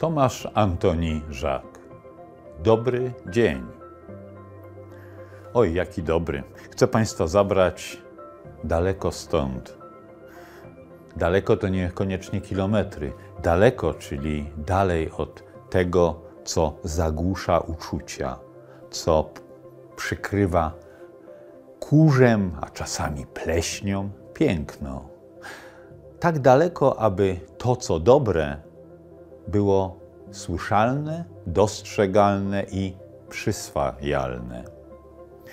Tomasz Antoni Żak. Dobry dzień. Oj, jaki dobry. Chcę Państwa zabrać daleko stąd. Daleko to niekoniecznie kilometry. Daleko, czyli dalej od tego, co zagłusza uczucia, co przykrywa kurzem, a czasami pleśnią, piękno. Tak daleko, aby to, co dobre, było słyszalne, dostrzegalne i przyswajalne.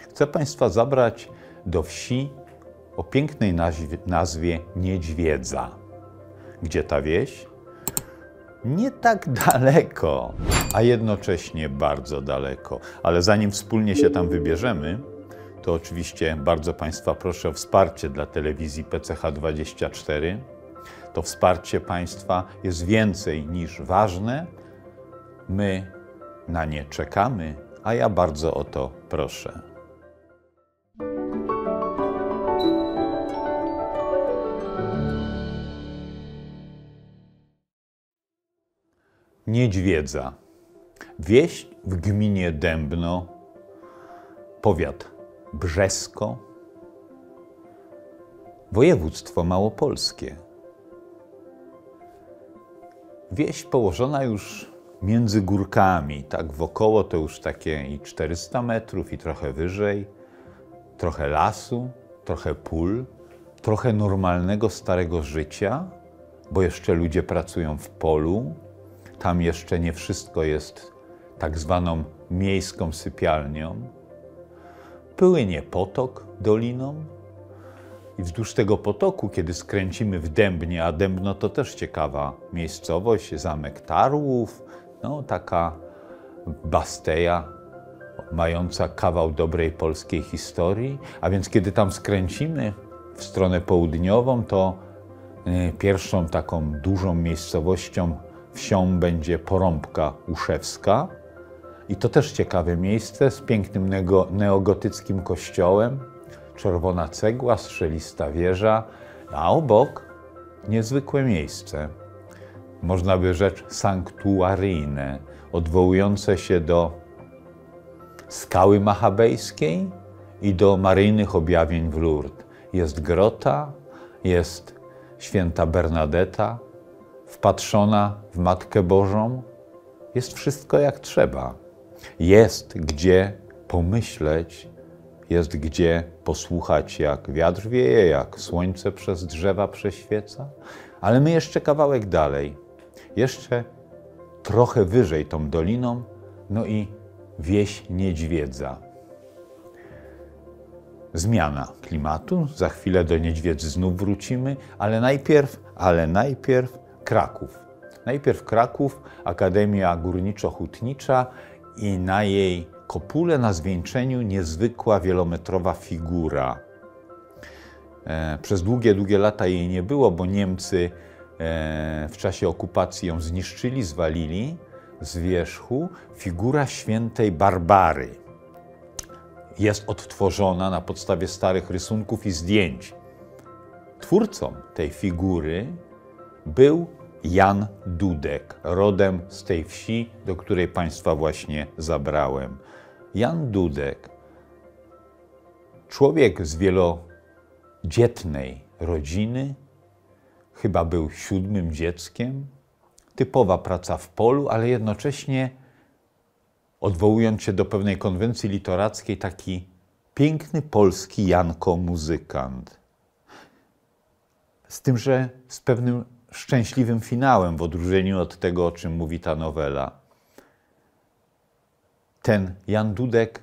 Chcę Państwa zabrać do wsi o pięknej nazwie Niedźwiedza. Gdzie ta wieś? Nie tak daleko, a jednocześnie bardzo daleko. Ale zanim wspólnie się tam wybierzemy, to oczywiście bardzo Państwa proszę o wsparcie dla telewizji PCH24. To wsparcie Państwa jest więcej niż ważne. My na nie czekamy, a ja bardzo o to proszę. Niedźwiedza. Wieś w gminie Dębno, powiat Brzesko, województwo małopolskie. Wieś położona już między górkami, tak wokoło to już takie i 400 metrów i trochę wyżej, trochę lasu, trochę pól, trochę normalnego starego życia, bo jeszcze ludzie pracują w polu. Tam jeszcze nie wszystko jest tak zwaną miejską sypialnią. Płynie potok doliną i wzdłuż tego potoku, kiedy skręcimy w Dębnie, a Dębno to też ciekawa miejscowość, zamek tarłów, no taka basteja mająca kawał dobrej polskiej historii. A więc kiedy tam skręcimy w stronę południową, to pierwszą taką dużą miejscowością wsią będzie Porąbka Uszewska i to też ciekawe miejsce z pięknym neogotyckim kościołem, czerwona cegła, strzelista wieża, a obok niezwykłe miejsce, można by rzec sanktuaryjne, odwołujące się do skały machabejskiej i do maryjnych objawień w Lourdes. Jest grota, jest święta Bernadeta, wpatrzona w Matkę Bożą, jest wszystko jak trzeba. Jest gdzie pomyśleć, jest gdzie posłuchać, jak wiatr wieje, jak słońce przez drzewa prześwieca, ale my jeszcze kawałek dalej, jeszcze trochę wyżej tą doliną, no i wieś Niedźwiedza. Zmiana klimatu, za chwilę do Niedźwiedzy znów wrócimy, ale najpierw Kraków. Najpierw Kraków, Akademia Górniczo-Hutnicza i na jej kopule, na zwieńczeniu niezwykła wielometrowa figura. Przez długie lata jej nie było, bo Niemcy w czasie okupacji ją zniszczyli, zwalili z wierzchu. Figura świętej Barbary jest odtworzona na podstawie starych rysunków i zdjęć. Twórcą tej figury był Jan Dudek, rodem z tej wsi, do której Państwa właśnie zabrałem. Jan Dudek, człowiek z wielodzietnej rodziny, chyba był 7. dzieckiem, typowa praca w polu, ale jednocześnie, odwołując się do pewnej konwencji literackiej, taki piękny polski Janko-muzykant. Z tym, że z pewnym szczęśliwym finałem, w odróżnieniu od tego, o czym mówi ta nowela. Ten Jan Dudek,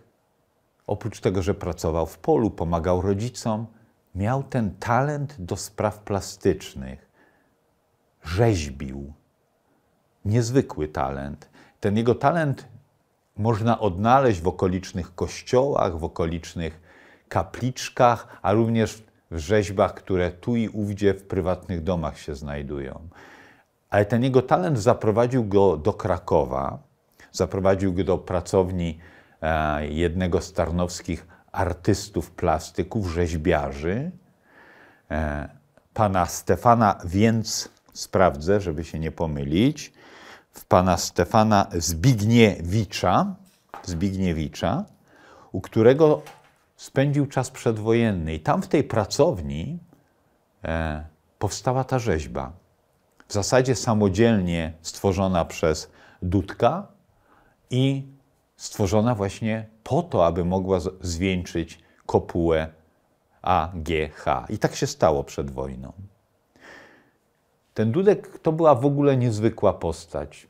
oprócz tego, że pracował w polu, pomagał rodzicom, miał ten talent do spraw plastycznych. Rzeźbił. Niezwykły talent. Ten jego talent można odnaleźć w okolicznych kościołach, w okolicznych kapliczkach, a również w rzeźbach, które tu i ówdzie w prywatnych domach się znajdują. Ale ten jego talent zaprowadził go do Krakowa, zaprowadził go do pracowni jednego z tarnowskich artystów, plastyków, rzeźbiarzy, pana Stefana, więc sprawdzę, żeby się nie pomylić, w pana Stefana Zbigniewicza, u którego spędził czas przedwojenny. I tam w tej pracowni powstała ta rzeźba. W zasadzie samodzielnie stworzona przez Dudka i stworzona właśnie po to, aby mogła zwieńczyć kopułę AGH. I tak się stało przed wojną. Ten Dudek to była w ogóle niezwykła postać.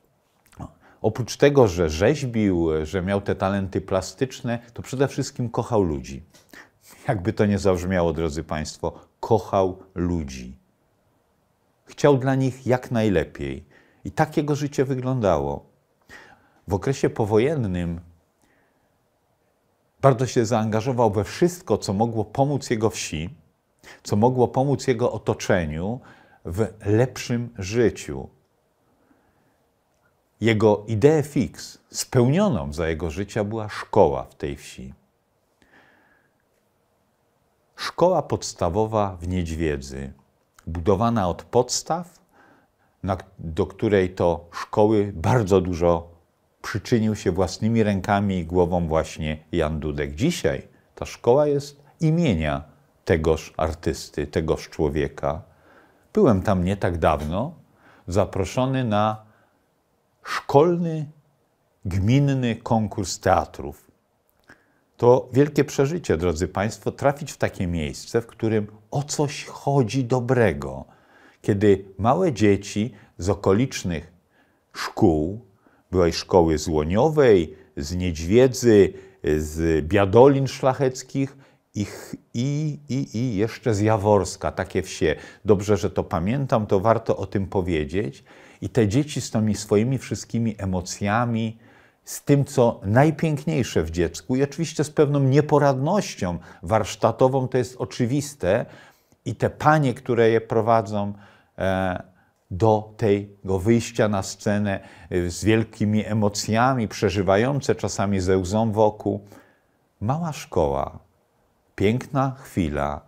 Oprócz tego, że rzeźbił, że miał te talenty plastyczne, to przede wszystkim kochał ludzi. Jakby to nie zabrzmiało, drodzy Państwo, kochał ludzi. Chciał dla nich jak najlepiej. I tak jego życie wyglądało. W okresie powojennym bardzo się zaangażował we wszystko, co mogło pomóc jego wsi, co mogło pomóc jego otoczeniu w lepszym życiu. Jego ideę fix, spełnioną za jego życia, była szkoła w tej wsi. Szkoła podstawowa w Niedźwiedzy, budowana od podstaw, do której to szkoły bardzo dużo przyczynił się własnymi rękami i głową właśnie Jan Dudek. Dzisiaj ta szkoła jest imienia tegoż artysty, tegoż człowieka. Byłem tam nie tak dawno, zaproszony na szkolny, gminny konkurs teatrów. To wielkie przeżycie, drodzy Państwo, trafić w takie miejsce, w którym o coś chodzi dobrego. Kiedy małe dzieci z okolicznych szkół, były szkoły z Łoniowej, z Niedźwiedzy, z Biadolin Szlacheckich i jeszcze z Jaworska, takie wsie. Dobrze, że to pamiętam, to warto o tym powiedzieć. I te dzieci z tymi swoimi wszystkimi emocjami, z tym, co najpiękniejsze w dziecku i oczywiście z pewną nieporadnością warsztatową, to jest oczywiste. I te panie, które je prowadzą do tego wyjścia na scenę z wielkimi emocjami, przeżywające czasami ze łzą wokół. Mała szkoła, piękna chwila,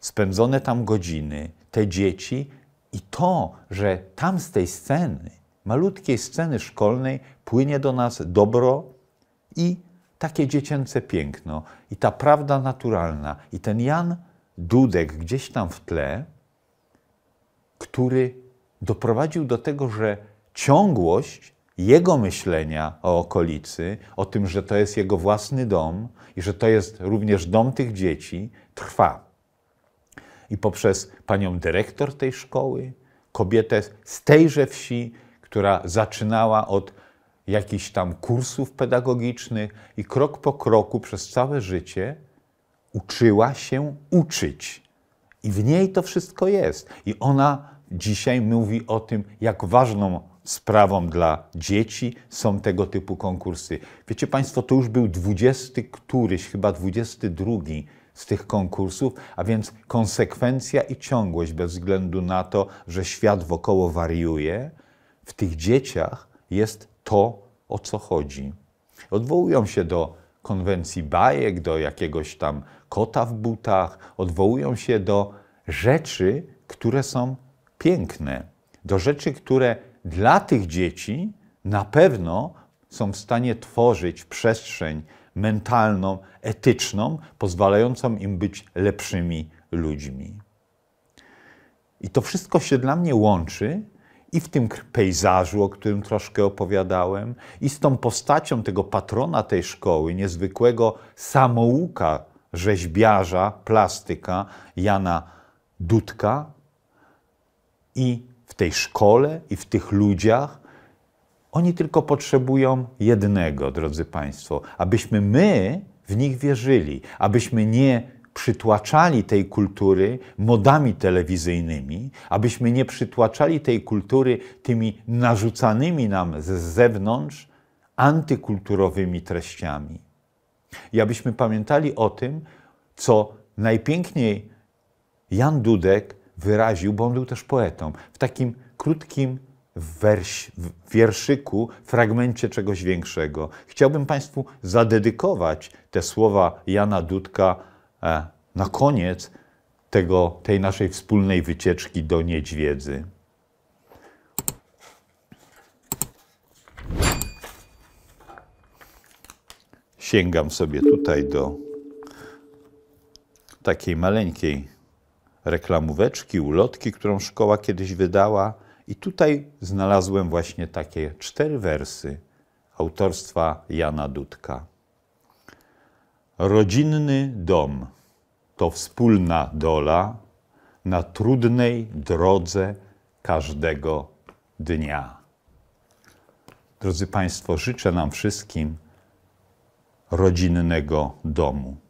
spędzone tam godziny, te dzieci i to, że tam z tej sceny, malutkiej sceny szkolnej płynie do nas dobro i takie dziecięce piękno, i ta prawda naturalna, i ten Jan Dudek gdzieś tam w tle, który doprowadził do tego, że ciągłość jego myślenia o okolicy, o tym, że to jest jego własny dom i że to jest również dom tych dzieci, trwa. I poprzez panią dyrektor tej szkoły, kobietę z tejże wsi, która zaczynała od jakichś tam kursów pedagogicznych i krok po kroku przez całe życie uczyła się uczyć. I w niej to wszystko jest. I ona dzisiaj mówi o tym, jak ważną sprawą dla dzieci są tego typu konkursy. Wiecie Państwo, to już był 20 któryś, chyba 22 z tych konkursów, a więc konsekwencja i ciągłość bez względu na to, że świat wokoło wariuje. W tych dzieciach jest to, o co chodzi. Odwołują się do konwencji bajek, do jakiegoś tam kota w butach, odwołują się do rzeczy, które są piękne, do rzeczy, które dla tych dzieci na pewno są w stanie tworzyć przestrzeń mentalną, etyczną, pozwalającą im być lepszymi ludźmi. I to wszystko się dla mnie łączy i w tym pejzażu, o którym troszkę opowiadałem, i z tą postacią tego patrona tej szkoły, niezwykłego samouka, rzeźbiarza, plastyka Jana Dudka. I w tej szkole, i w tych ludziach oni tylko potrzebują jednego, drodzy Państwo, abyśmy my w nich wierzyli, abyśmy nie przytłaczali tej kultury modami telewizyjnymi, abyśmy nie przytłaczali tej kultury tymi narzucanymi nam z zewnątrz antykulturowymi treściami. I abyśmy pamiętali o tym, co najpiękniej Jan Dudek wyraził, bo on był też poetą, w takim krótkim wierszyku, fragmencie czegoś większego. Chciałbym Państwu zadedykować te słowa Jana Dudka na koniec tej naszej wspólnej wycieczki do Niedźwiedzy. sięgam sobie tutaj do takiej maleńkiej reklamóweczki, ulotki, którą szkoła kiedyś wydała. I tutaj znalazłem właśnie takie 4 wersy autorstwa Jana Dudka. Rodzinny dom to wspólna dola na trudnej drodze każdego dnia. Drodzy Państwo, życzę nam wszystkim rodzinnego domu.